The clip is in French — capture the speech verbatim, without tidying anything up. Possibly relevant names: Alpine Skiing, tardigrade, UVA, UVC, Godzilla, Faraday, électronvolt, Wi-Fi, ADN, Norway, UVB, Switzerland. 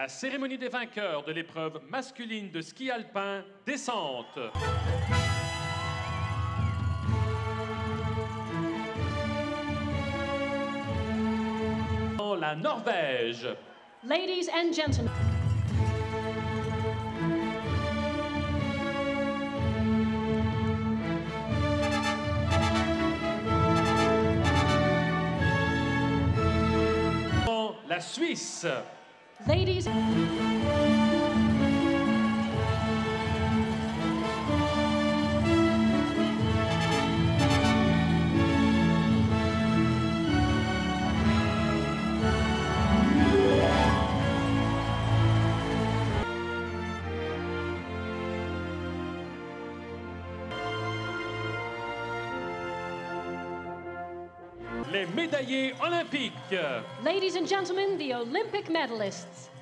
La cérémonie des vainqueurs de l'épreuve masculine de ski alpin descente. La Norvège. Ladies and gentlemen. La Suisse. Ladies. Les médaillés olympiques. Ladies and gentlemen, the Olympic medalists.